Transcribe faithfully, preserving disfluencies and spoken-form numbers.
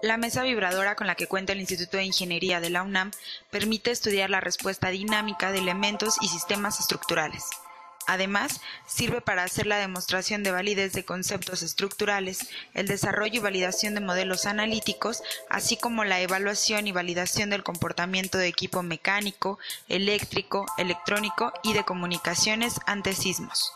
La mesa vibradora con la que cuenta el Instituto de Ingeniería de la UNAM permite estudiar la respuesta dinámica de elementos y sistemas estructurales. Además, sirve para hacer la demostración de validez de conceptos estructurales, el desarrollo y validación de modelos analíticos, así como la evaluación y validación del comportamiento de equipo mecánico, eléctrico, electrónico y de comunicaciones ante sismos.